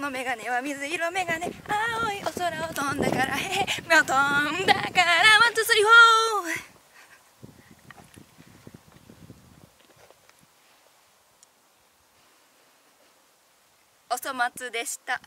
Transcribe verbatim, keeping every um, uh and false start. のメガネは水色メガネ、青いお空を飛んだから、へへ、目を飛んだから、ワンツースリーフォー。お粗末でした。